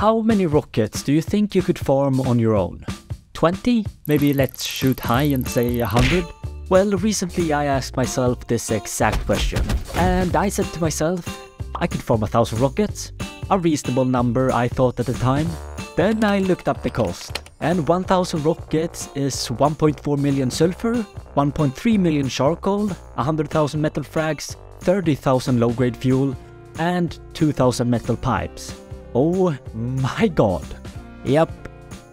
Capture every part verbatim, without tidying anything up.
How many rockets do you think you could farm on your own? twenty? Maybe let's shoot high and say one hundred? Well, recently I asked myself this exact question, and I said to myself, I could farm a thousand rockets, a reasonable number I thought at the time. Then I looked up the cost, and one thousand rockets is one point four million sulfur, one point three million charcoal, one hundred thousand metal frags, thirty thousand low-grade fuel, and two thousand metal pipes. Oh my god. Yep,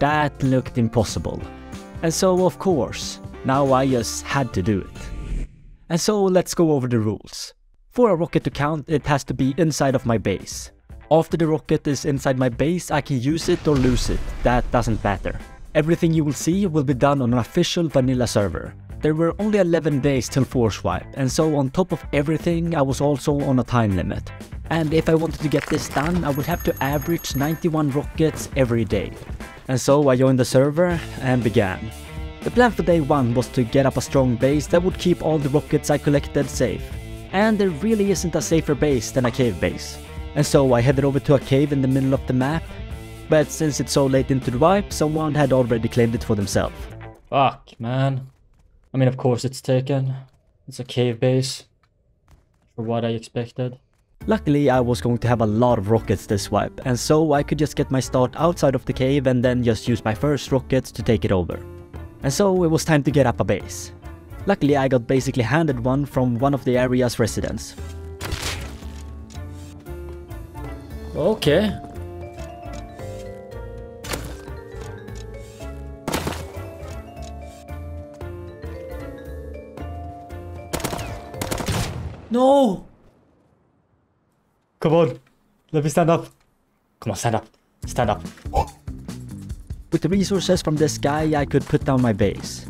that looked impossible. And so of course, now I just had to do it. And so let's go over the rules. For a rocket to count, it has to be inside of my base. After the rocket is inside my base, I can use it or lose it, that doesn't matter. Everything you will see will be done on an official vanilla server. There were only eleven days till force wipe, and so on top of everything I was also on a time limit. And if I wanted to get this done, I would have to average ninety-one rockets every day. And so I joined the server and began. The plan for day one was to get up a strong base that would keep all the rockets I collected safe. And there really isn't a safer base than a cave base. And so I headed over to a cave in the middle of the map, but since it's so late into the wipe, someone had already claimed it for themselves. Fuck, man. I mean, of course it's taken. It's a cave base. For what I expected. Luckily, I was going to have a lot of rockets this wipe, and so I could just get my start outside of the cave and then just use my first rockets to take it over. And so it was time to get up a base. Luckily, I got basically handed one from one of the area's residents. Okay. No! Come on, let me stand up. Come on, stand up. Stand up. With the resources from this guy, I could put down my base.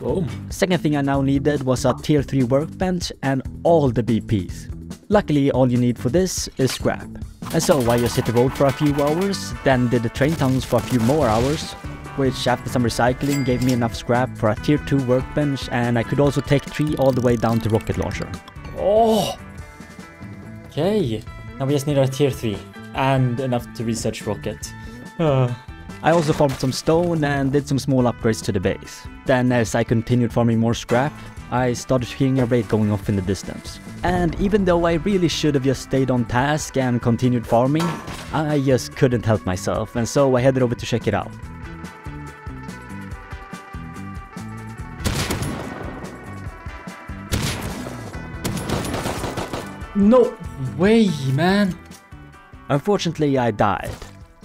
Boom. Second thing I now needed was a tier three workbench and all the B Ps. Luckily, all you need for this is scrap. And so I just hit the road for a few hours, then did the train tunnels for a few more hours, which after some recycling gave me enough scrap for a tier two workbench, and I could also take three all the way down to rocket launcher. Oh! Okay, now we just need our tier three, and enough to research rocket. Uh. I also farmed some stone and did some small upgrades to the base. Then as I continued farming more scrap, I started hearing a raid going off in the distance. And even though I really should have just stayed on task and continued farming, I just couldn't help myself, and so I headed over to check it out. No way, man! Unfortunately, I died.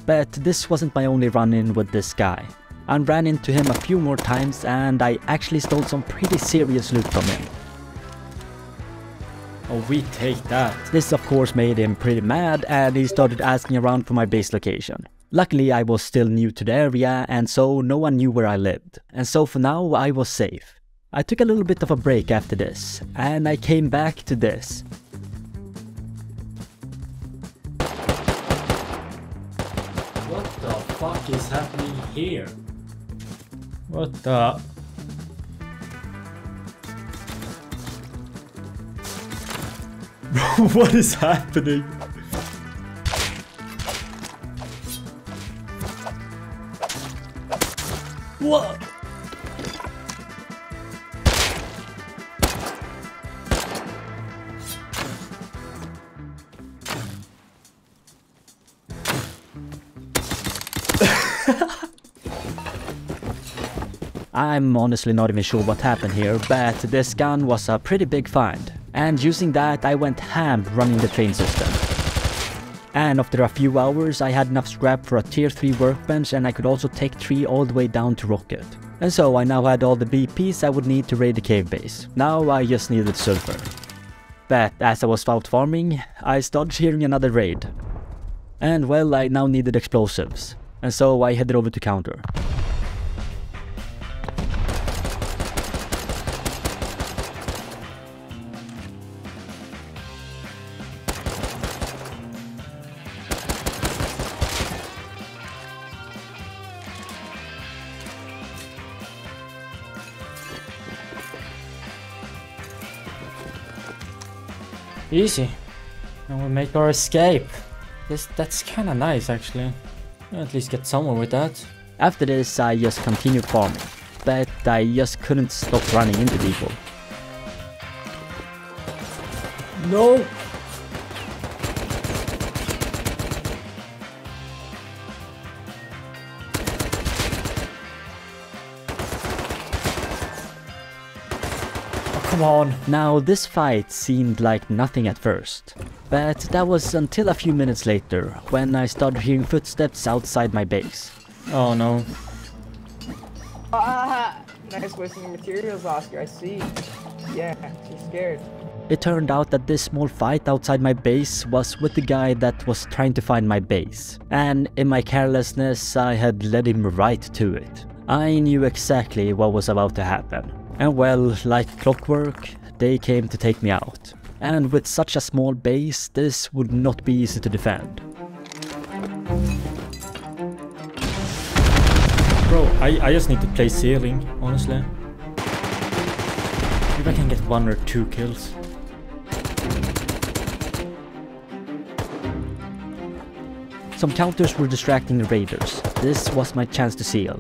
But this wasn't my only run-in with this guy. I ran into him a few more times, and I actually stole some pretty serious loot from him. Oh, we take that. This of course made him pretty mad, and he started asking around for my base location. Luckily, I was still new to the area, and so no one knew where I lived. And so for now, I was safe. I took a little bit of a break after this, and I came back to this. What the fuck is happening here? What the... What is happening? What? I'm honestly not even sure what happened here, but this gun was a pretty big find. And using that, I went ham running the train system. And after a few hours, I had enough scrap for a tier three workbench, and I could also take three all the way down to rocket. And so I now had all the B Ps I would need to raid the cave base. Now I just needed sulfur. But as I was out farming, I started hearing another raid. And well, I now needed explosives. And so I headed over to counter. Easy, and we'll make our escape. This, that's kind of nice, actually. At least get someone with that. After this, I just continued farming, but I just couldn't stop running into people. No! Come on. Now this fight seemed like nothing at first, but that was until a few minutes later when I started hearing footsteps outside my base. Oh no. Ah! Nice wasting materials, Oscar, I see. Yeah, she's scared. It turned out that this small fight outside my base was with the guy that was trying to find my base, and in my carelessness I had led him right to it. I knew exactly what was about to happen. And well, like clockwork, they came to take me out. And with such a small base, this would not be easy to defend. Bro, I, I just need to play ceiling, honestly. Maybe I can get one or two kills. Some counters were distracting the raiders. This was my chance to seal.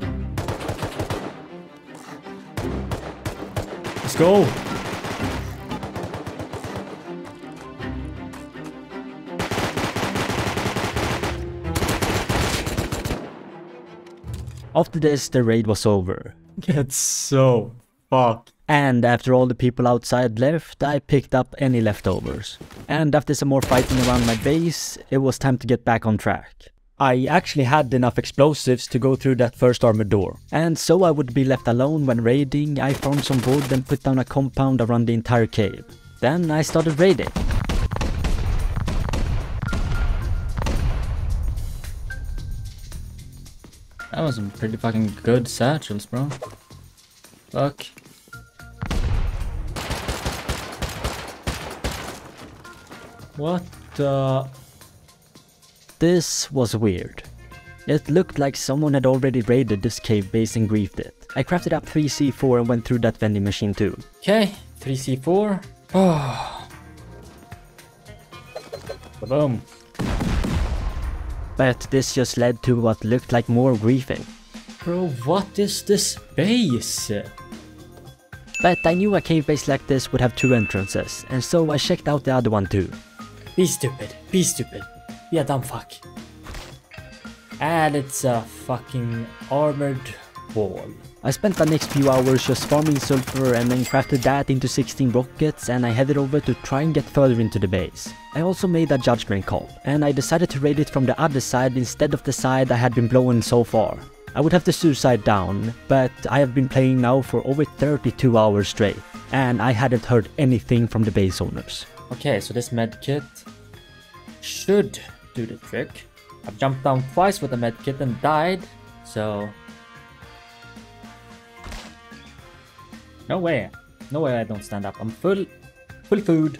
Let's go! After this, the raid was over. Get so fucked. And after all the people outside left, I picked up any leftovers. And after some more fighting around my base, it was time to get back on track. I actually had enough explosives to go through that first armored door, and so I would be left alone when raiding. I found some wood and put down a compound around the entire cave. Then I started raiding. That was some pretty fucking good satchels, bro. Fuck. What the... This was weird. It looked like someone had already raided this cave base and griefed it. I crafted up three C four and went through that vending machine too. Okay, three C four. Oh. Boom. But this just led to what looked like more griefing. Bro, what is this base? But I knew a cave base like this would have two entrances, and so I checked out the other one too. Be stupid, be stupid. Yeah, dumb fuck. And it's a fucking armored wall. I spent the next few hours just farming sulfur and then crafted that into sixteen rockets, and I headed over to try and get further into the base. I also made a judgment call, and I decided to raid it from the other side instead of the side I had been blowing so far. I would have to suicide down, but I have been playing now for over thirty-two hours straight, and I hadn't heard anything from the base owners. Okay, so this medkit should do the trick. I've jumped down twice with a medkit and died, so... No way. No way I don't stand up. I'm full, full food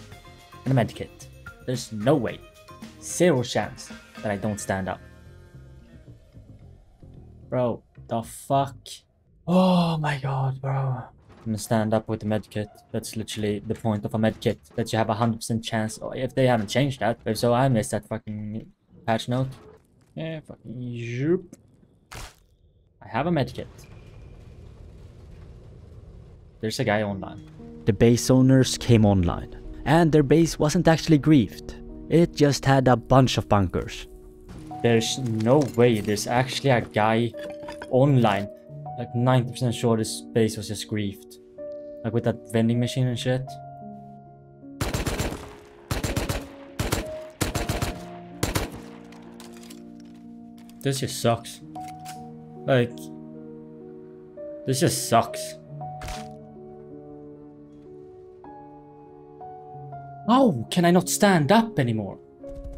and a medkit. There's no way. Zero chance that I don't stand up. Bro, the fuck? Oh my god, bro. I'm gonna stand up with the medkit. That's literally the point of a medkit, that you have a one hundred percent chance, or if they haven't changed that. If so, I missed that fucking patch note. Yeah, fucking zoop. I have a medkit. There's a guy online. The base owners came online, and their base wasn't actually griefed. It just had a bunch of bunkers. There's no way there's actually a guy online. Like ninety percent sure this base was just griefed. Like with that vending machine and shit. This just sucks. Like... This just sucks. Oh, can I not stand up anymore?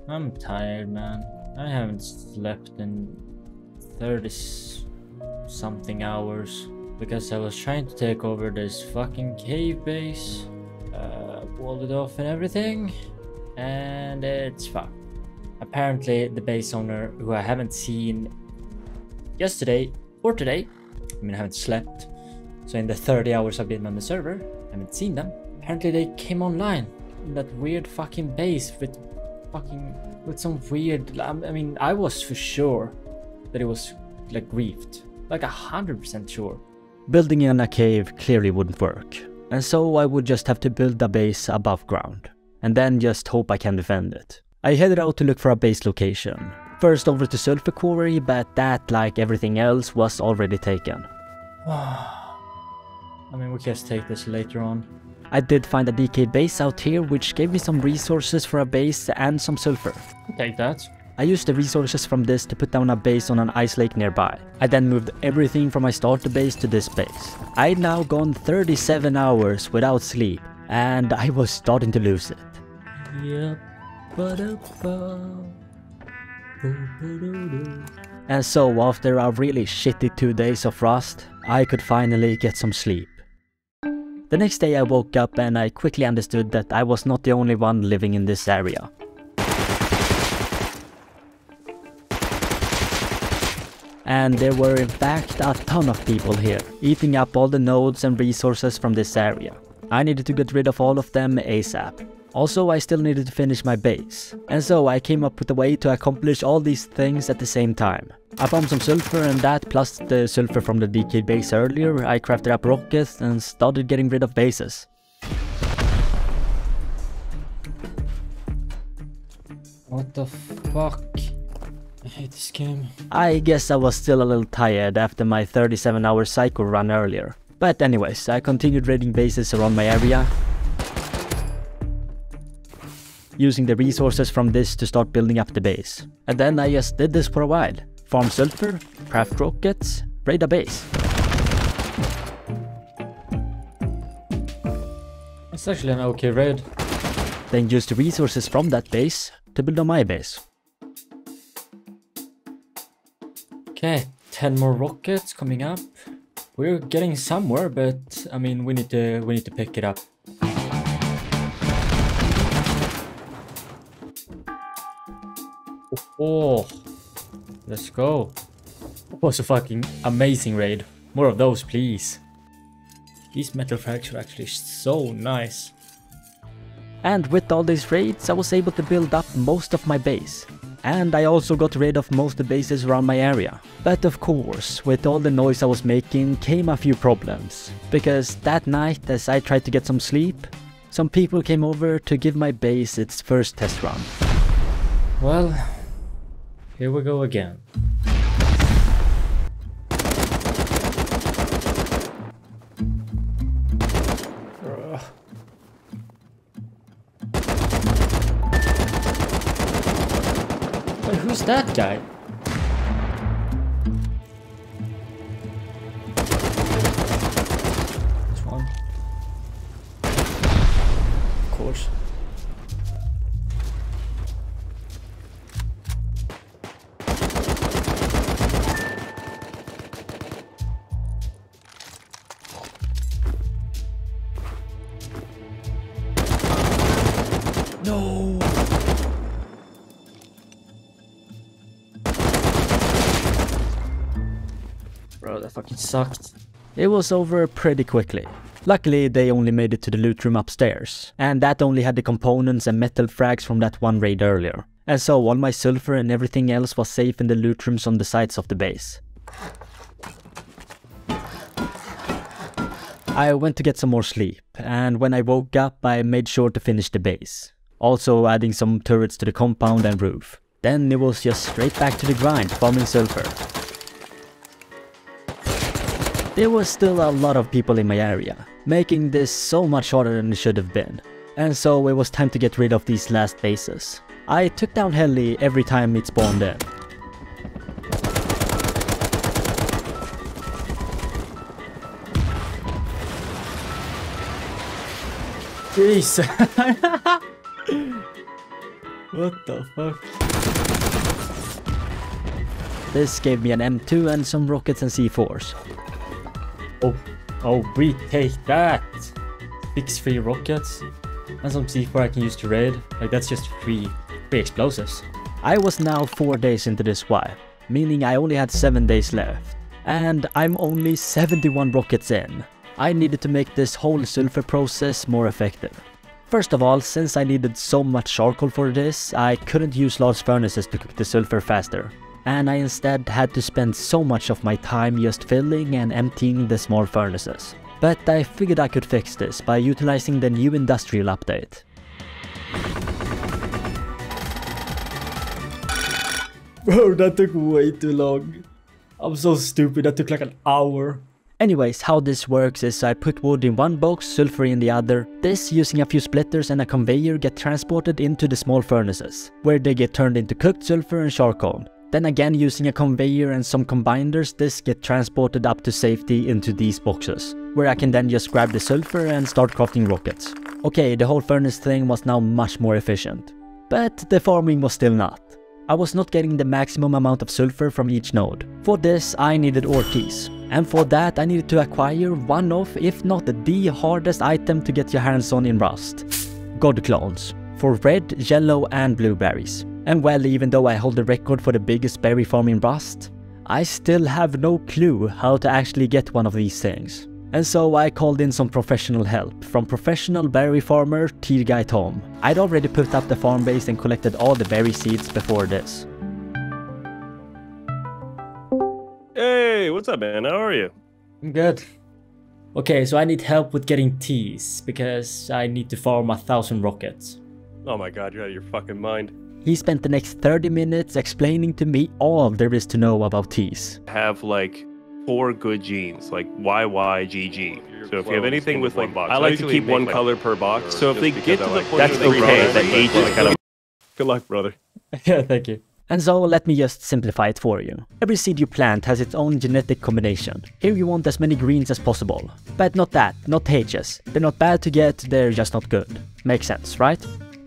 I'm tired, man. I haven't slept in thirty... something hours, because I was trying to take over this fucking cave base, uh, walled it off and everything, and it's fucked. Apparently the base owner, who I haven't seen yesterday or today, I mean I haven't slept, so in the thirty hours I've been on the server, I haven't seen them. Apparently they came online in that weird fucking base with fucking, with some weird, I mean I was for sure that it was like griefed. Like a hundred percent sure. Building in a cave clearly wouldn't work. And so I would just have to build a base above ground. And then just hope I can defend it. I headed out to look for a base location. First over to Sulfur Quarry, but that, like everything else, was already taken. I mean, we can just take this later on. I did find a decayed base out here, which gave me some resources for a base and some sulfur. I'll take that. I used the resources from this to put down a base on an ice lake nearby. I then moved everything from my starter base to this base. I'd now gone thirty-seven hours without sleep, and I was starting to lose it. Yep. And so after a really shitty two days of Rust, I could finally get some sleep. The next day I woke up and I quickly understood that I was not the only one living in this area. And there were in fact a ton of people here, eating up all the nodes and resources from this area. I needed to get rid of all of them ASAP. Also, I still needed to finish my base. And so I came up with a way to accomplish all these things at the same time. I found some sulfur, and that plus the sulfur from the decayed base earlier, I crafted up rockets and started getting rid of bases. What the fuck? I hate this game. I guess I was still a little tired after my thirty-seven hour cycle run earlier. But anyways, I continued raiding bases around my area, using the resources from this to start building up the base. And then I just did this for a while. Farm sulfur, craft rockets, raid a base. It's actually an okay raid. Then used the resources from that base to build on my base. Okay, ten more rockets coming up. We're getting somewhere, but I mean, we need to we need to pick it up. Oh, let's go. That was a fucking amazing raid. More of those, please. These metal frags are actually so nice. And with all these raids, I was able to build up most of my base. And I also got rid of most of the bases around my area. But of course, with all the noise I was making came a few problems. Because that night, as I tried to get some sleep, some people came over to give my base its first test run. Well, here we go again. Who's that guy? This one. Of course. No. Bro, that fucking sucked. It was over pretty quickly. Luckily, they only made it to the loot room upstairs, and that only had the components and metal frags from that one raid earlier. And so all my sulfur and everything else was safe in the loot rooms on the sides of the base. I went to get some more sleep, and when I woke up I made sure to finish the base. Also adding some turrets to the compound and roof. Then it was just straight back to the grind, bombing sulfur. There was still a lot of people in my area, making this so much harder than it should have been. And so it was time to get rid of these last bases. I took down heli every time it spawned in. Jesus! What the fuck? This gave me an M two and some rockets and C fours. Oh, oh, we take that! Six free rockets and some C four I can use to raid. Like, that's just free, free explosives. I was now four days into this wipe, meaning I only had seven days left. And I'm only seventy-one rockets in. I needed to make this whole sulfur process more effective. First of all, since I needed so much charcoal for this, I couldn't use large furnaces to cook the sulfur faster. and I instead had to spend so much of my time just filling and emptying the small furnaces. But I figured I could fix this by utilizing the new industrial update. Bro, that took way too long. I'm so stupid, that took like an hour. Anyways, how this works is I put wood in one box, sulfur in the other. This, using a few splitters and a conveyor, get transported into the small furnaces, where they get turned into cooked sulfur and charcoal. Then again, using a conveyor and some combiners, this get transported up to safety into these boxes, where I can then just grab the sulfur and start crafting rockets. Okay, the whole furnace thing was now much more efficient. But the farming was still not. I was not getting the maximum amount of sulfur from each node. For this, I needed ore keys. And for that I needed to acquire one of, if not the hardest item to get your hands on in Rust. God clones. For red, yellow and blueberries. And well, even though I hold the record for the biggest berry farm in Rust, I still have no clue how to actually get one of these things. And so I called in some professional help from professional berry farmer Tear Guy Tom. I'd already put up the farm base and collected all the berry seeds before this. Hey, what's up, man? How are you? I'm good. Okay, so I need help with getting teas because I need to farm a thousand rockets. Oh my god, you're out of your fucking mind. He spent the next thirty minutes explaining to me all there is to know about teas. Have like four good genes, like Y Y G G. Your so if you have anything with like, box. I like to keep one like color like per box. So if they get to the like, point that's where okay, the age is kind of. Good luck, brother. Yeah, thank you. And so let me just simplify it for you. Every seed you plant has its own genetic combination. Here you want as many greens as possible. But not that, not H's. They're not bad to get, they're just not good. Makes sense, right?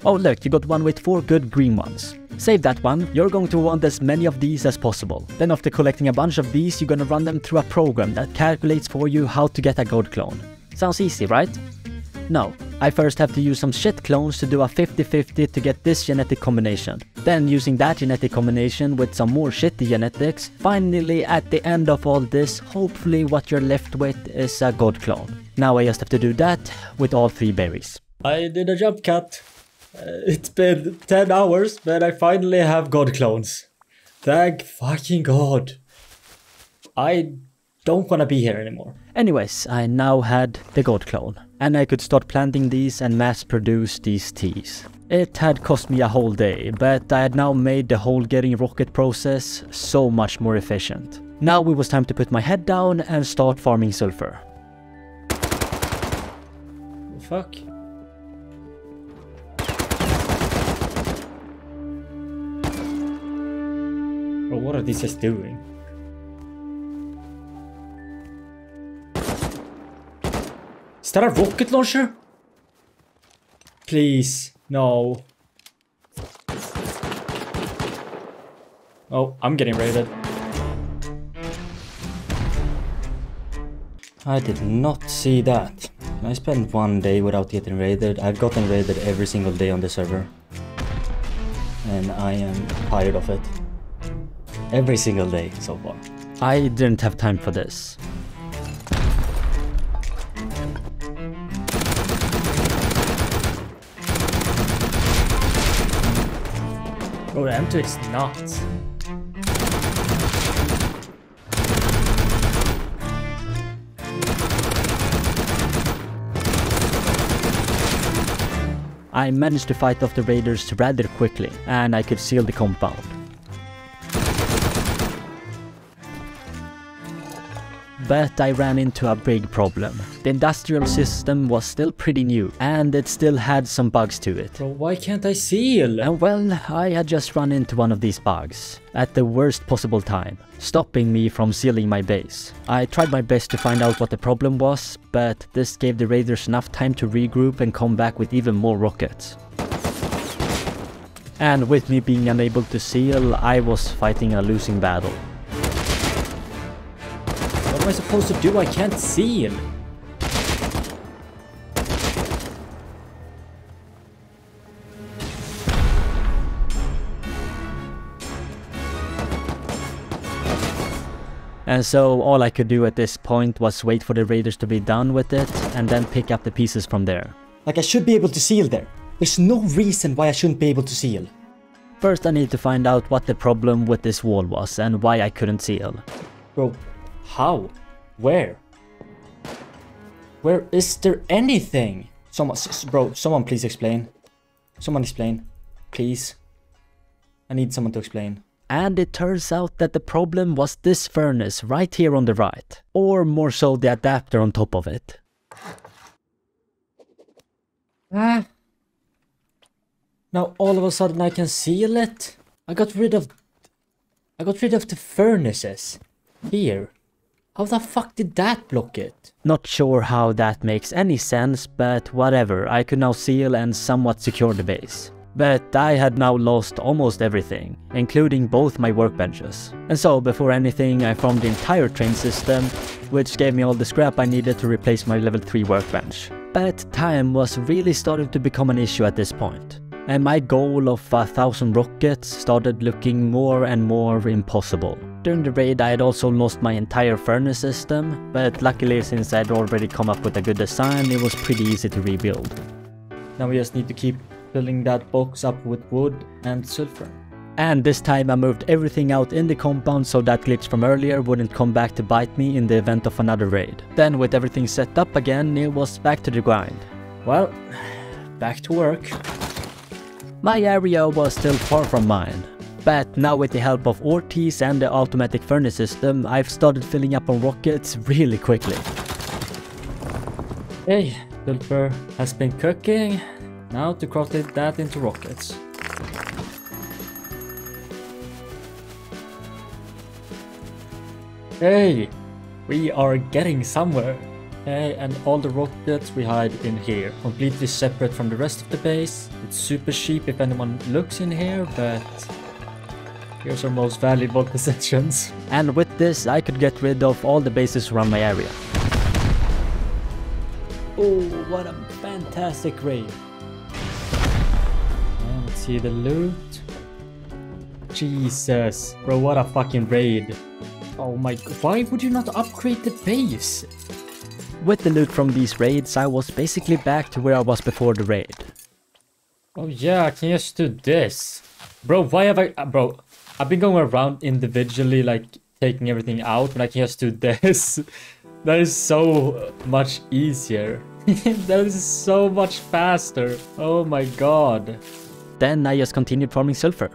Oh look, you got one with four good green ones. Save that one, you're going to want as many of these as possible. Then after collecting a bunch of these, you're gonna run them through a program that calculates for you how to get a god clone. Sounds easy, right? No, I first have to use some shit clones to do a fifty fifty to get this genetic combination. Then using that genetic combination with some more shitty genetics, finally at the end of all this, hopefully what you're left with is a god clone. Now I just have to do that with all three berries. I did a jump cut. Uh, it's been ten hours, but I finally have god clones. Thank fucking god. I don't wanna be here anymore. Anyways, I now had the god clone. And I could start planting these and mass produce these teas. It had cost me a whole day, but I had now made the whole getting rocket process so much more efficient. Now it was time to put my head down and start farming sulfur. Fuck. Bro, what are these guys doing? Is that a rocket launcher? Please, no. Oh, I'm getting raided. I did not see that. I spent one day without getting raided. I've gotten raided every single day on the server. And I am tired of it. Every single day so far. I didn't have time for this. Oh, the M two is nuts. I managed to fight off the raiders rather quickly, and I could seal the compound. But I ran into a big problem. The industrial system was still pretty new, and it still had some bugs to it. Bro, why can't I seal? And well, I had just run into one of these bugs, at the worst possible time, stopping me from sealing my base. I tried my best to find out what the problem was, but this gave the raiders enough time to regroup and come back with even more rockets. And with me being unable to seal, I was fighting a losing battle. What am I supposed to do? I can't seal. And so all I could do at this point was wait for the raiders to be done with it and then pick up the pieces from there. Like, I should be able to seal there. There's no reason why I shouldn't be able to seal. First I need to find out what the problem with this wall was and why I couldn't seal. Bro, how? Where? Where is there anything? Someone, bro, someone please explain. Someone explain, please. I need someone to explain. And it turns out that the problem was this furnace right here on the right. Or more so the adapter on top of it. Ah. Now all of a sudden I can seal it. I got rid of... I got rid of the furnaces. Here. How the fuck did that block it? Not sure how that makes any sense, but whatever. I could now seal and somewhat secure the base. But I had now lost almost everything, including both my workbenches. And so, before anything, I formed the entire train system, which gave me all the scrap I needed to replace my level three workbench. But time was really starting to become an issue at this point, and my goal of a thousand rockets started looking more and more impossible. During the raid I had also lost my entire furnace system, but luckily since I had already come up with a good design, it was pretty easy to rebuild. Now we just need to keep filling that box up with wood and sulfur. And this time I moved everything out in the compound so that glitch from earlier wouldn't come back to bite me in the event of another raid. Then with everything set up again, it was back to the grind. Well, back to work. My area was still far from mine. But now with the help of Ortiz and the automatic furnace system, I've started filling up on rockets really quickly. Hey, sulfur has been cooking. Now to craft it that into rockets. Hey, we are getting somewhere. Hey, and all the rockets we hide in here, completely separate from the rest of the base. It's super cheap if anyone looks in here, but here's our most valuable possessions. And with this, I could get rid of all the bases around my area. Oh, what a fantastic raid! See the loot. Jesus, bro, what a fucking raid. Oh my god, why would you not upgrade the base? With the loot from these raids, I was basically back to where I was before the raid. Oh yeah, I can just do this. Bro, why have I... Uh, bro, I've been going around individually, like, taking everything out, but I can just do this. That is so much easier. That is so much faster. Oh my god. Then I just continued farming sulfur.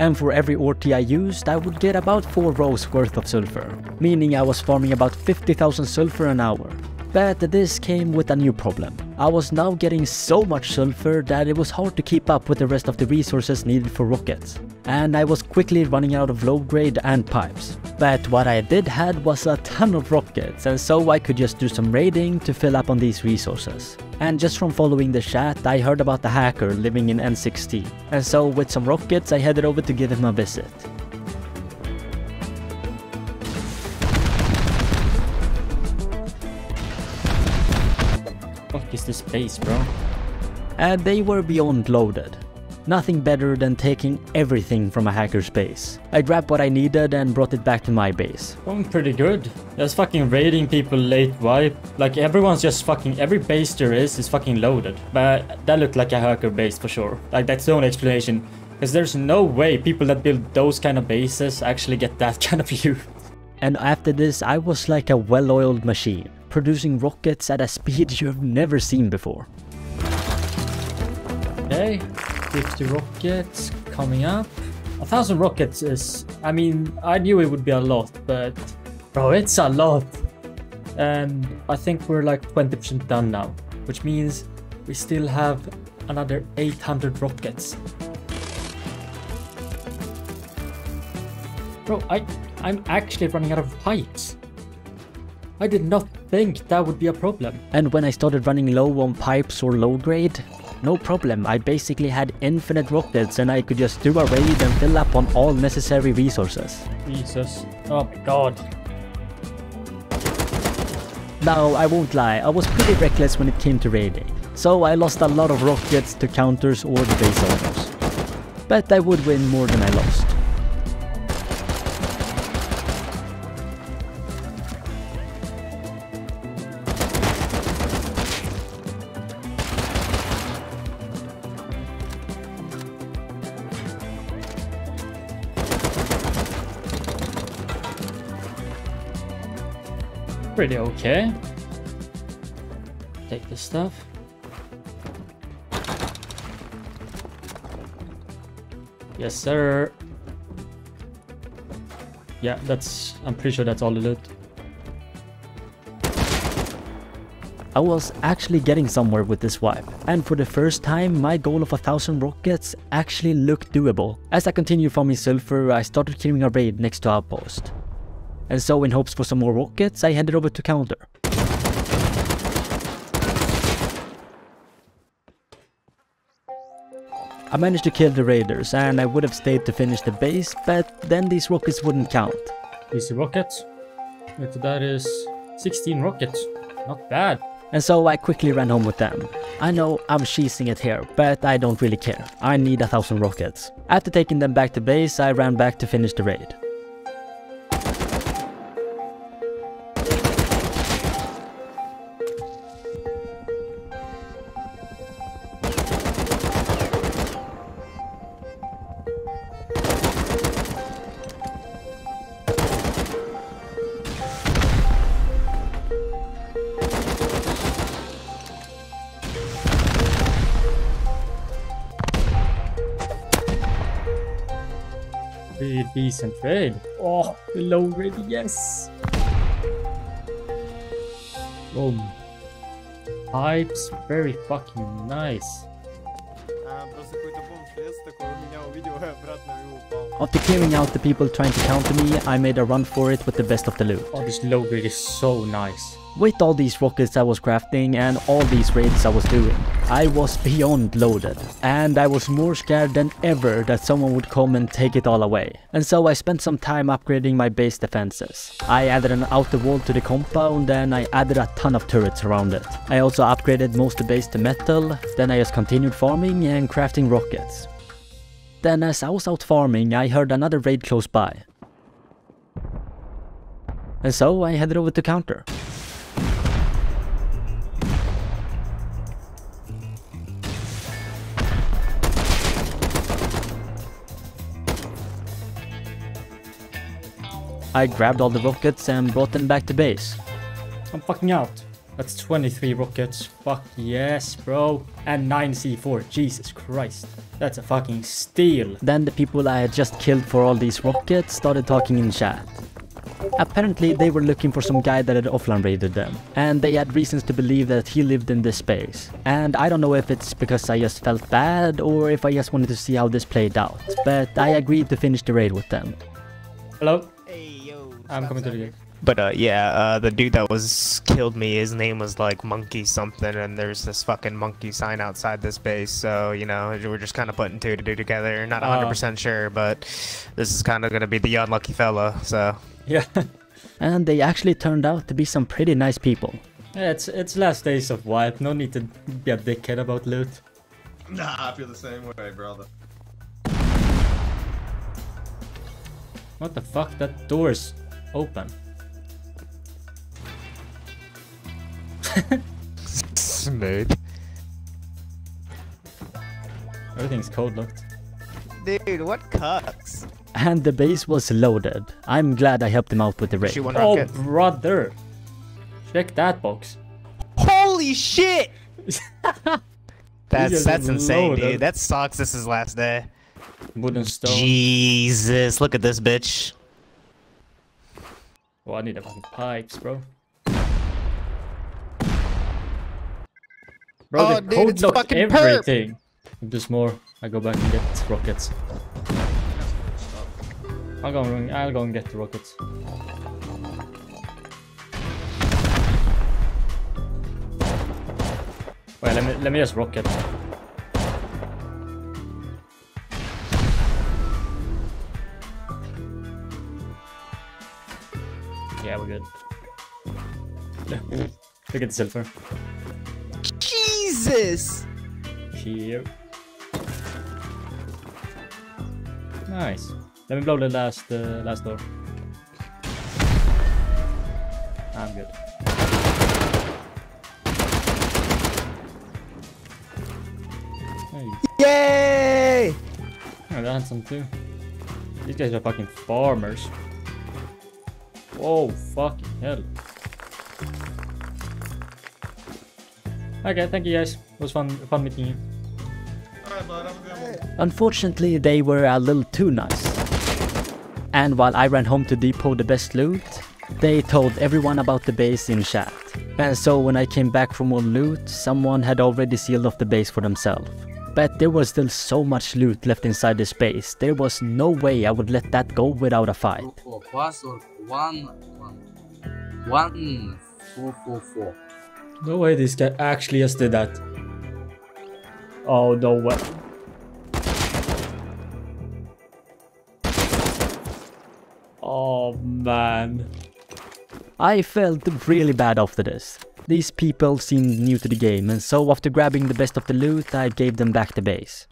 And for every orty I used, I would get about four rows worth of sulfur, meaning I was farming about fifty thousand sulfur an hour. But this came with a new problem. I was now getting so much sulfur that it was hard to keep up with the rest of the resources needed for rockets. And I was quickly running out of low grade and pipes. But what I did had was a ton of rockets, and so I could just do some raiding to fill up on these resources. And just from following the chat, I heard about the hacker living in N sixty. And so with some rockets, I headed over to give him a visit. What the fuck is this place, bro? And they were beyond loaded. Nothing better than taking everything from a hacker's base. I grabbed what I needed and brought it back to my base. Going pretty good. Just fucking raiding people late wipe. Like everyone's just fucking, every base there is is fucking loaded. But that looked like a hacker base for sure. Like that's the only explanation. Because there's no way people that build those kind of bases actually get that kind of view. And after this I was like a well-oiled machine, producing rockets at a speed you've never seen before. Okay. fifty rockets coming up. A thousand rockets is, I mean, I knew it would be a lot, but bro, it's a lot. And I think we're like twenty percent done now, which means we still have another eight hundred rockets. Bro, I, I'm actually running out of pipes. I did not think that would be a problem. And when I started running low on pipes or low grade, no problem, I basically had infinite rockets and I could just do a raid and fill up on all necessary resources. Jesus. Oh my god. Now, I won't lie, I was pretty reckless when it came to raiding, so I lost a lot of rockets to counters or the base owners. But I would win more than I lost. pretty okay. Take this stuff. Yes, sir. Yeah, that's... I'm pretty sure that's all the loot. I was actually getting somewhere with this wipe, and for the first time my goal of a thousand rockets actually looked doable. As I continued farming sulfur, I started clearing a raid next to Outpost. And so in hopes for some more rockets, I headed over to counter. I managed to kill the raiders, and I would have stayed to finish the base, but then these rockets wouldn't count. These rockets? That is sixteen rockets. Not bad. And so I quickly ran home with them. I know I'm cheesing it here, but I don't really care. I need a thousand rockets. After taking them back to base, I ran back to finish the raid. Pretty decent raid. Oh, the low raid, yes. Boom. Pipes, very fucking nice. After clearing out the people trying to counter me, I made a run for it with the best of the loot. Oh, this low raid is so nice. With all these rockets I was crafting and all these raids I was doing, I was beyond loaded. And I was more scared than ever that someone would come and take it all away. And so I spent some time upgrading my base defenses. I added an outer wall to the compound, and I added a ton of turrets around it. I also upgraded most of the base to metal, then I just continued farming and crafting rockets. Then as I was out farming, I heard another raid close by. And so I headed over to counter. I grabbed all the rockets and brought them back to base. I'm fucking out. That's twenty-three rockets. Fuck yes, bro. And nine C four. Jesus Christ. That's a fucking steal. Then the people I had just killed for all these rockets started talking in chat. Apparently they were looking for some guy that had offline raided them, and they had reasons to believe that he lived in this space. And I don't know if it's because I just felt bad or if I just wanted to see how this played out, but I agreed to finish the raid with them. Hello? Hey, yo, I'm coming to the gate. But uh, yeah, uh, the dude that was killed me, his name was like Monkey something, and there's this fucking monkey sign outside this base. So, you know, we're just kind of putting two to do together. Not one hundred percent uh, sure, but this is kind of going to be the unlucky fella, so. Yeah. And they actually turned out to be some pretty nice people. Yeah, it's, it's last days of wipe. No need to be a dickhead about loot. Nah, I feel the same way, brother. What the fuck? That door's open. Smooth. Everything's cold locked. Dude, what cucks? And the base was loaded. I'm glad I helped him out with the raid. Oh, brother. Check that box. Holy shit! that's that's insane, loaded. Dude. That sucks. This is last day. Wooden stone. Jesus, look at this bitch. Oh, I need a fucking pipes, bro. Bro, oh, dude, it's fucking everything. Perp. If there's more, I go back and get rockets. I'll go and, I'll go and get the rockets. Wait, let me let me just rocket. Yeah, we're good. Look at the silver. Jesus! Here. Nice. Let me blow the last uh, last door. I'm good. Hey. Yay! Oh, they're handsome too. These guys are fucking farmers. Whoa, fucking hell. Okay, thank you guys. It was fun, fun meeting you. Alright, bud, I'm good. Unfortunately, they were a little too nice. And while I ran home to depot the best loot, they told everyone about the base in chat. And so when I came back for more loot, someone had already sealed off the base for themselves. But there was still so much loot left inside this base, there was no way I would let that go without a fight. four four four. No way this guy actually just did that. Oh, no way. Oh, man. I felt really bad after this. These people seemed new to the game, and so after grabbing the best of the loot, I gave them back the base.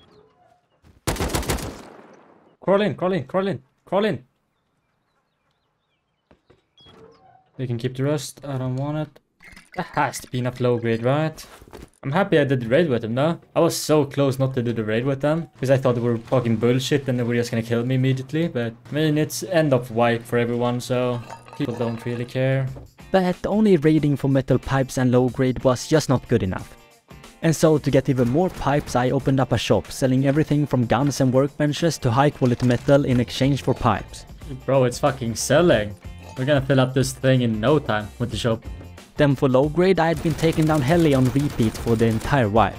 Crawl in, crawl in, crawl in, crawl in. You can keep the rest, I don't want it. That has to be enough low grade, right? I'm happy I did the raid with them now. I was so close not to do the raid with them, because I thought they were fucking bullshit and they were just gonna kill me immediately, but I mean, it's end of wipe for everyone, so people don't really care. But only raiding for metal pipes and low grade was just not good enough. And so to get even more pipes, I opened up a shop selling everything from guns and workbenches to high quality metal in exchange for pipes. Bro, it's fucking selling. We're gonna fill up this thing in no time with the shop. Then for low grade, I had been taking down heli on repeat for the entire while.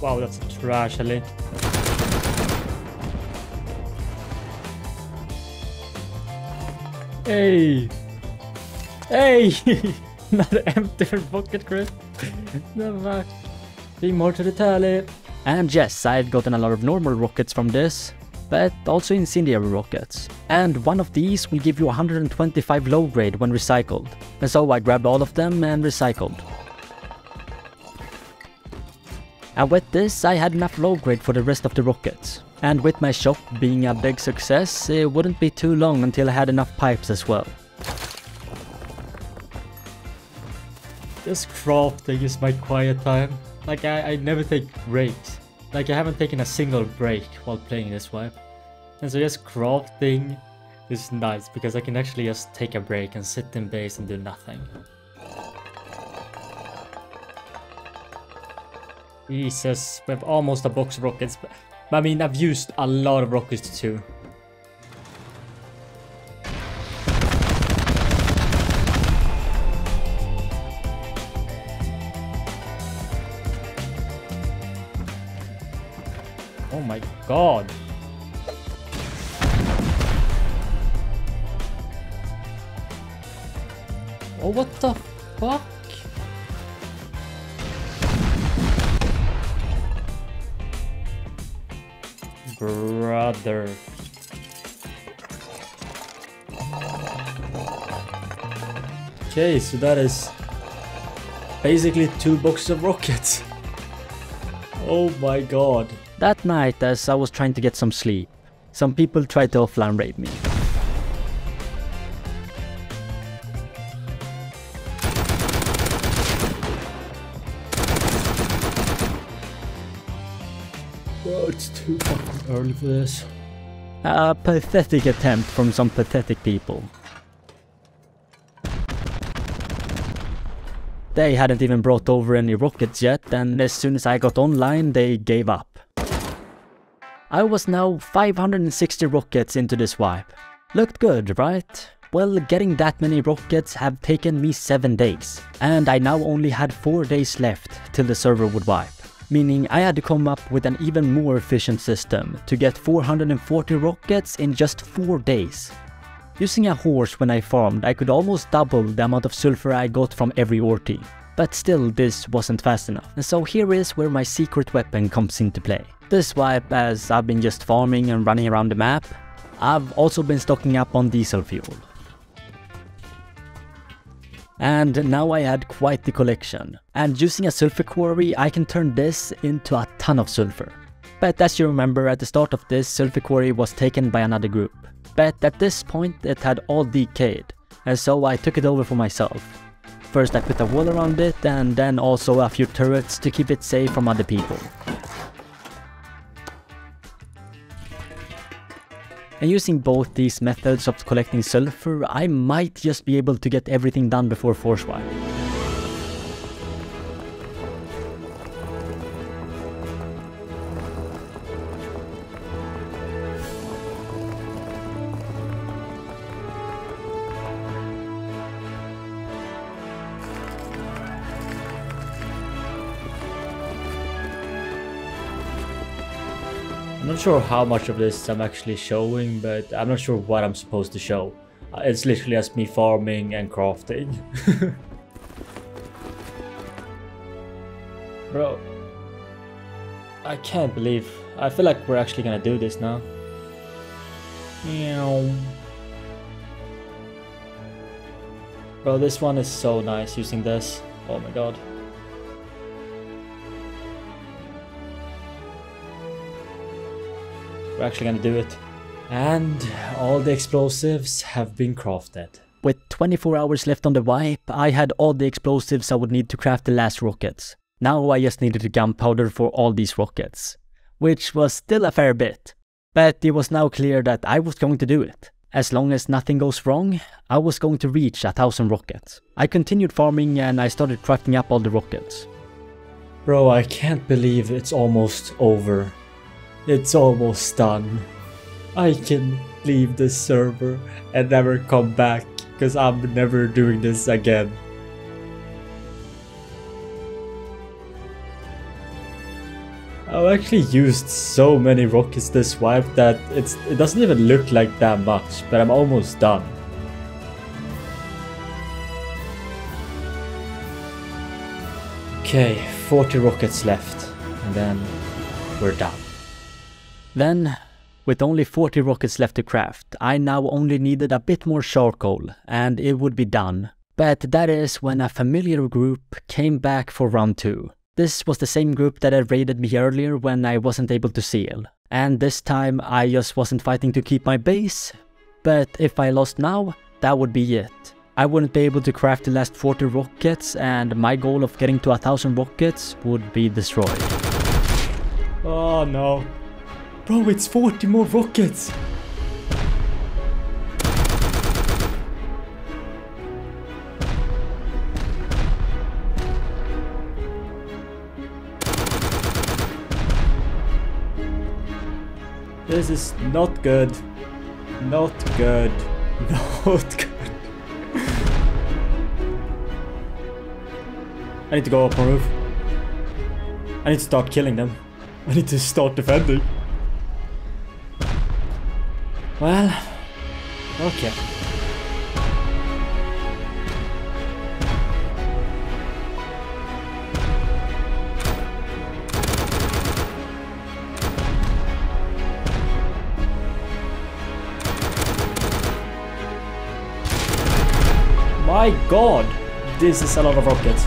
Wow, that's trash heli. Hey! Hey! Another empty bucket, Chris. No fuck. Be more to the tally. And yes, I had gotten a lot of normal rockets from this, but also incendiary rockets. And one of these will give you one hundred twenty-five low grade when recycled. And so I grabbed all of them and recycled. And with this, I had enough low grade for the rest of the rockets. And with my shop being a big success, it wouldn't be too long until I had enough pipes as well. This crafting is my quiet time. Like, I, I never take breaks. Like, I haven't taken a single break while playing this wipe. And so just crafting is nice because I can actually just take a break and sit in base and do nothing. Jesus, we have almost a box of rockets. I mean, I've used a lot of rockets too. Oh my god. Oh, what the fuck? Brother. Okay, so that is basically two boxes of rockets. Oh my god. That night, as I was trying to get some sleep, some people tried to offline raid me. Bro, it's too fucking early for this. A pathetic attempt from some pathetic people. They hadn't even brought over any rockets yet, and as soon as I got online, they gave up. I was now five hundred sixty rockets into this wipe. Looked good, right? Well, getting that many rockets have taken me seven days. And I now only had four days left till the server would wipe. Meaning I had to come up with an even more efficient system to get four hundred forty rockets in just four days. Using a horse when I farmed, I could almost double the amount of sulfur I got from every orty. But still, this wasn't fast enough. And so here is where my secret weapon comes into play. This wipe, as I've been just farming and running around the map, I've also been stocking up on diesel fuel. And now I had quite the collection. And using a sulfur quarry, I can turn this into a ton of sulfur. But as you remember, at the start of this, sulfur quarry was taken by another group. But at this point, it had all decayed. And so I took it over for myself. First I put a wall around it, and then also a few turrets to keep it safe from other people. And using both these methods of collecting sulfur, I might just be able to get everything done before Forswire. I'm not sure how much of this I'm actually showing, but I'm not sure what I'm supposed to show. It's literally just me farming and crafting. Bro, I can't believe, I feel like we're actually gonna do this now. Bro, this one is so nice using this. Oh my god. We're actually gonna do it. And all the explosives have been crafted. With twenty-four hours left on the wipe, I had all the explosives I would need to craft the last rockets. Now I just needed the gunpowder for all these rockets, which was still a fair bit. But it was now clear that I was going to do it. As long as nothing goes wrong, I was going to reach a thousand rockets. I continued farming and I started crafting up all the rockets. Bro, I can't believe it's almost over. It's almost done. I can leave this server and never come back because I'm never doing this again. I've actually used so many rockets this wipe that it's, it doesn't even look like that much, but I'm almost done. Okay, forty rockets left and then we're done. Then, with only forty rockets left to craft, I now only needed a bit more charcoal, and it would be done. But that is when a familiar group came back for round two. This was the same group that had raided me earlier when I wasn't able to seal. And this time I just wasn't fighting to keep my base, but if I lost now, that would be it. I wouldn't be able to craft the last forty rockets, and my goal of getting to a thousand rockets would be destroyed. Oh no. Bro, it's forty more rockets! This is not good. Not good. Not good. I need to go up on roof. I need to start killing them. I need to start defending. Well, okay. My God, this is a lot of rockets.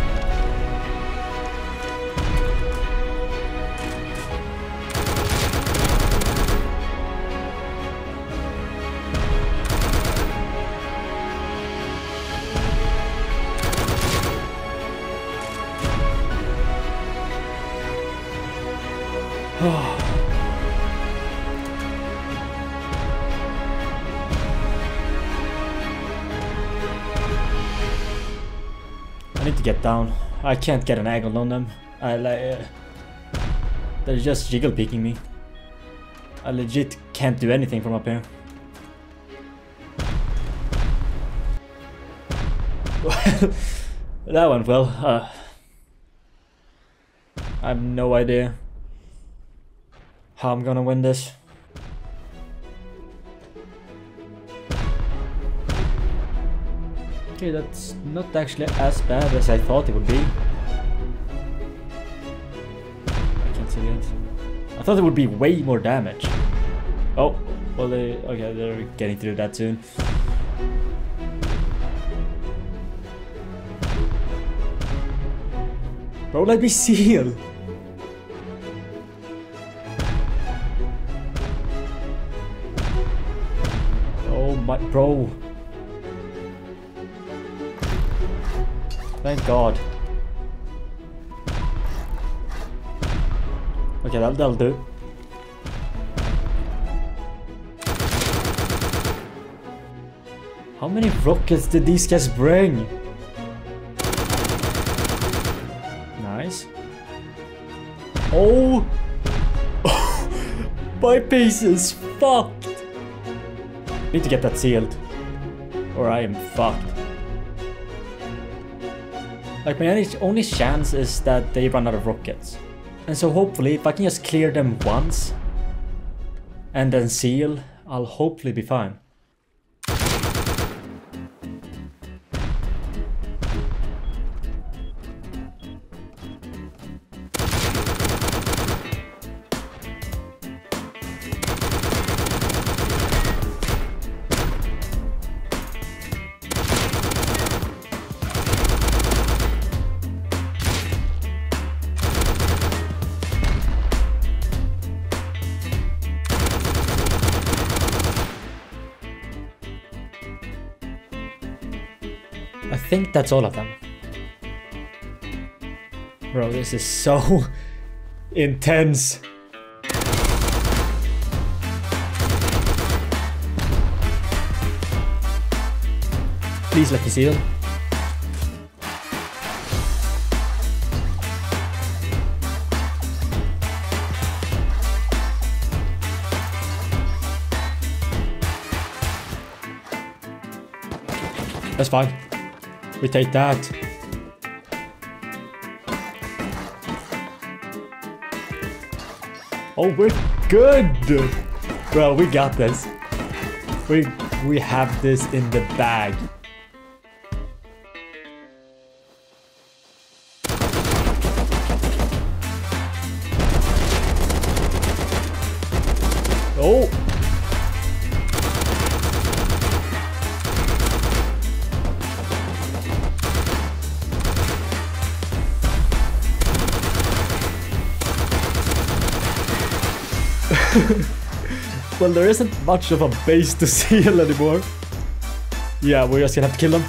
I need to get down. I can't get an angle on them. I like uh, they're just jiggle peeking me. I legit can't do anything from up here. That went well. Uh, I have no idea how I'm gonna win this. Okay, that's not actually as bad as I thought it would be. I can't see it. I thought it would be way more damage. Oh, well they, okay, they're getting through that soon. Bro, let me seal! But bro, thank God. Okay, that'll, that'll do. How many rockets did these guys bring? Nice. Oh! My piece is fucked! I need to get that sealed. Or I am fucked. Like, my only, only chance is that they run out of rockets. And so hopefully, if I can just clear them once, and then seal, I'll hopefully be fine. I think that's all of them. Bro, this is so intense. Please let me seal. That's fine. We take that. Oh, we're good! Bro, we got this. We, we have this in the bag. Oh! Well, there isn't much of a base to seal anymore. Yeah, we're just gonna have to kill them.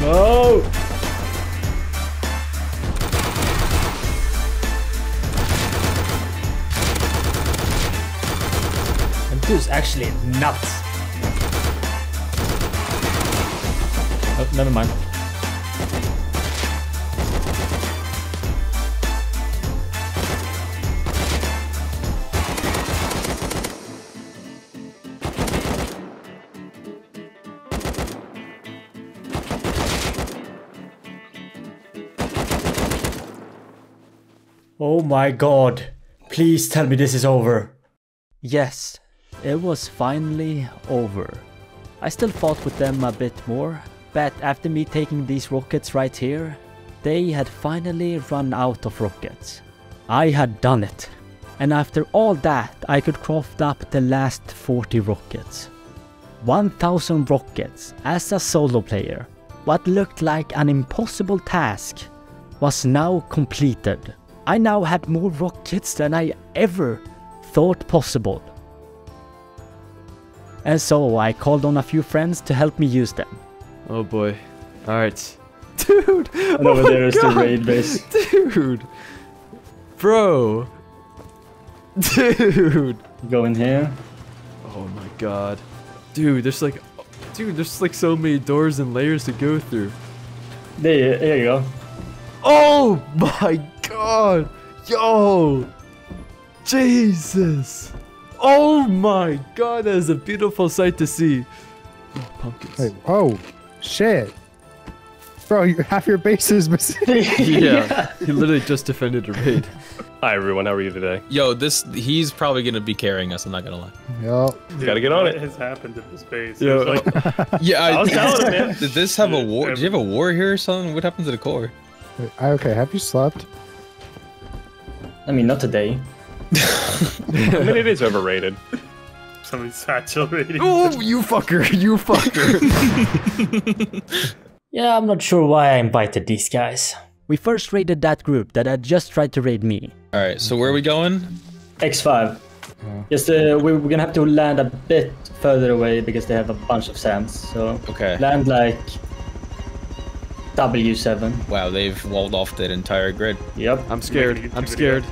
No! And this is actually nuts. Oh, never mind. Oh my god, please tell me this is over. Yes, it was finally over. I still fought with them a bit more, but after me taking these rockets right here, they had finally run out of rockets. I had done it. And after all that, I could craft up the last forty rockets. one thousand rockets as a solo player, what looked like an impossible task, was now completed. I now had more rockets than I ever thought possible. And so I called on a few friends to help me use them. Oh boy. Alright. Dude! And over there is the raid base. Dude! Bro! Dude! Go in here. Oh my god. Dude, there's like... Dude, there's like so many doors and layers to go through. There you, there you go. Oh my god! God, yo, Jesus, oh my God, that is a beautiful sight to see. Oh, pumpkins. Wait, oh, shit, bro, you half your base is missing. Yeah, yeah, he literally just defended a raid. Hi everyone, how are you today? Yo, this he's probably gonna be carrying us. I'm not gonna lie. Yep. Gotta get on it. What has happened to this base? Yo. Like, yeah, I, I was telling him, man. Did this have a war? Did you have a war here or something? What happened to the core? Wait, okay, have you slept? I mean, not today. I mean, it is overrated. Somebody's saturated. Oh, you fucker, you fucker. Yeah, I'm not sure why I invited these guys. We first raided that group that had just tried to raid me. Alright, so where are we going? X five. Oh. Yes, uh, we're gonna have to land a bit further away because they have a bunch of sands. So, okay. Land like W seven. Wow, they've walled off that entire grid. Yep. I'm scared. I'm scared.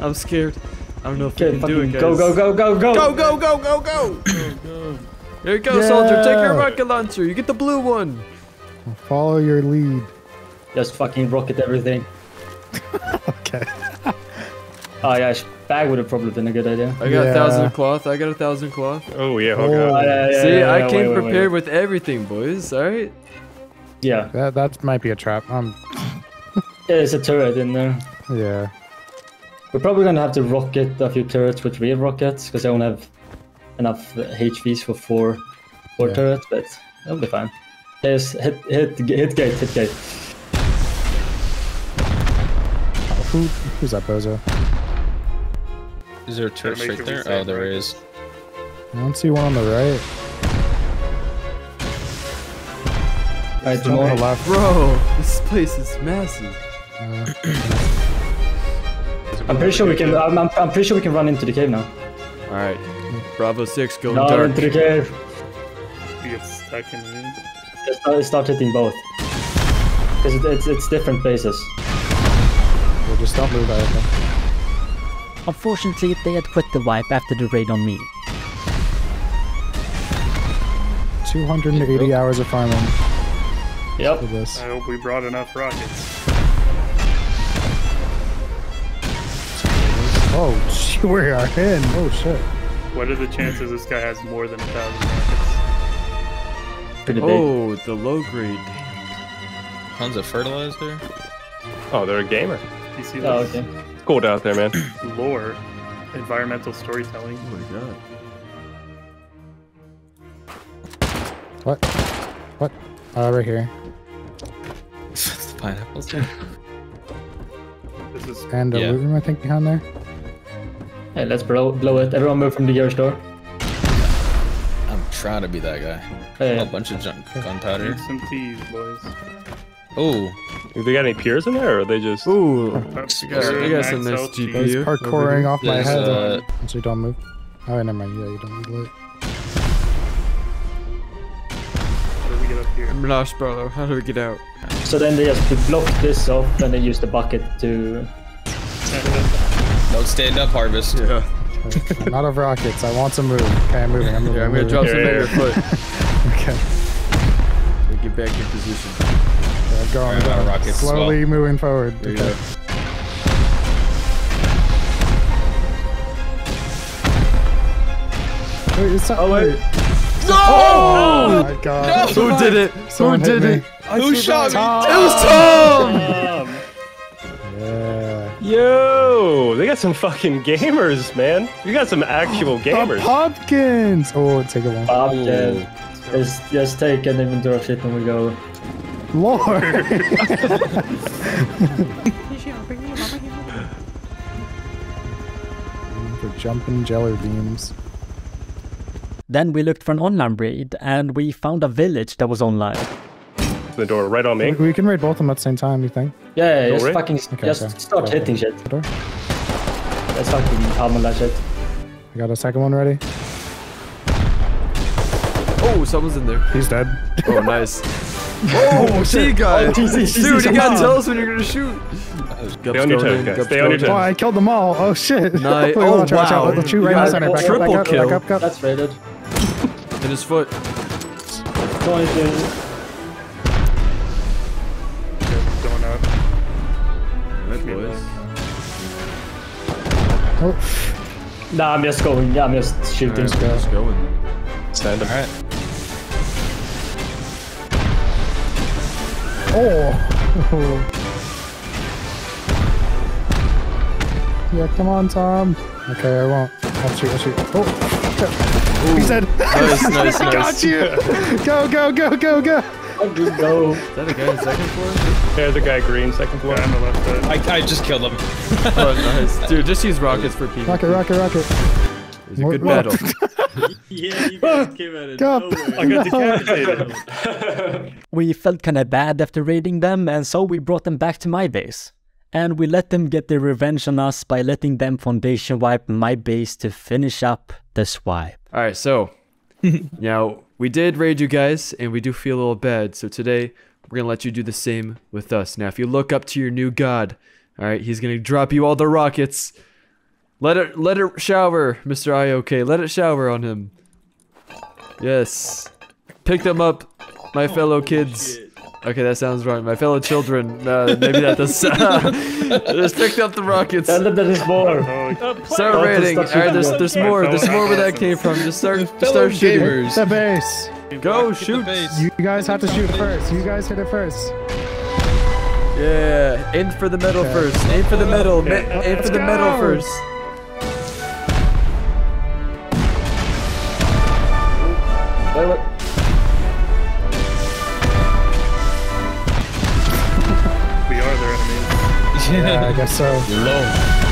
I'm scared. I don't know if okay, we can do it, guys. Go, go, go, go, go! Go, go, go, go, go! Go, go. Here you go, yeah. Soldier. Take your rocket launcher. You get the blue one. Follow your lead. Just fucking rocket everything. Okay. Oh, yeah. Bag would have probably been a good idea. I got yeah. a thousand cloth. I got a thousand cloth. Oh, yeah. Okay. Oh, yeah, yeah, See, yeah, yeah, I yeah, came wait, prepared wait, wait. with everything, boys. All right? Yeah. That, that might be a trap. Um. Yeah, there's a turret in there. Yeah. We're probably going to have to rocket a few turrets with real rockets, because I don't have enough H Vs for four, four yeah. turrets, but that'll be fine. There's hit, hit, hit gate, hit gate. Oh, who, who's that bozo? Is there a turret right there? Oh, there is. I don't see one on the right. Alright, one on the left. Bro, this place is massive. Uh, I'm pretty sure we can. I'm, I'm, I'm pretty sure we can run into the cave now. Alright, Bravo Six, go no, dark. Into the cave. You get stuck in the... Just start, start hitting both. Because it, it's it's different places. We'll just don't move out of them. Unfortunately, they had quit the wipe after the raid on me. two hundred eighty yep. hours of farming. Yep. This. I hope we brought enough rockets. Oh, we are in. Oh, shit. What are the chances this guy has more than a thousand rockets? Pretty big. Oh, the low grade. Tons of fertilizer. Oh, they're a gamer. You see that? Oh, okay. Cool down there, man. Lore, environmental storytelling. Oh my god. What? What? Oh, right here. It's the pineapples. This is and a yeah. loot room, I think, behind there. Hey, let's blow, blow it. Everyone move from the garage door. I'm trying to be that guy. Hey. A bunch of junk gunpowder. Need some teas, boys. Oh. Have they got any piers in there, or are they just... Ooh, I got some nice G P U. He's parkouring off my head. Uh... So you don't move. Oh, never mind. Yeah, you don't move late. How do we get up here? I'm lost, brother. How do we get out? So then they just block this off, and they use the bucket to... Don't stand up, Harvest. Yeah. I'm out of rockets. I want to move. Okay, I'm moving. I'm moving. Yeah, I'm, I'm gonna drop some at your foot. Okay. We get back in position. Going down. Rockets slowly well. moving forward. Okay. Go. Wait, it's not, oh wait! No! Oh, oh my god! No! Who did it? Someone Who did it? Who shot Tom. me? It was Tom! Yeah. Yo, they got some fucking gamers, man. You got some actual gamers. The pumpkins. Oh, take a one. Pumpkin. Just, just take an inventory of shit when we go. Lord! For jumping jelly beams. Then we looked for an online raid and we found a village that was online. The door right on me. We can raid both of them at the same time, you think? Yeah, yeah, just raid? fucking okay, just okay. start okay. hitting shit. The door? Let's fucking hammer that shit. I got a second one ready. Oh, someone's in there. He's dead. Oh, nice. Oh, she got it! Dude, you gotta tell us when you're gonna shoot! Stay on your toes, guys. Stay on your toes. Oh, I killed them all. Oh, shit. Nice. Oh, wow. Triple kill. That's raided. In his foot. Going up. Red boys. Nah, I'm just going. Yeah, I'm just shooting. I'm just going. Stand up. Alright. Oh! Yeah, come on, Tom. Okay, I won't. I'll shoot, I'll shoot. Oh! He said, nice, nice, I got nice. you! Go, go, go, go, go! I'll just go. Is that a guy in second floor? There's a guy green, second floor. Yeah, on the left side. I, I just killed him. Oh, nice. Dude, just use rockets for people. Rocket, rocket, rocket. It was a good what? battle. Yeah, you guys came out of nowhere. I got decapitated. We felt kinda bad after raiding them, and so we brought them back to my base. And we let them get their revenge on us by letting them foundation wipe my base to finish up the swipe. Alright, so, now, we did raid you guys, and we do feel a little bad, so today, we're going to let you do the same with us. Now, if you look up to your new god, all right, he's going to drop you all the rockets. Let it, let it shower, Mister I O K. Let it shower on him. Yes. Pick them up, my fellow kids. Okay, that sounds wrong. My fellow children. Uh, maybe that does. Uh, just picked up the rockets. Tell them that there's more. Start raiding. All right, there's there's more. There's more where that came from. Just start, just start shooting. Hit the base. Go shoot. You guys have to shoot first. You guys hit it first. Yeah. Aim for the metal first. Aim for the metal. Aim for the metal first. Yeah, I guess so. You're low.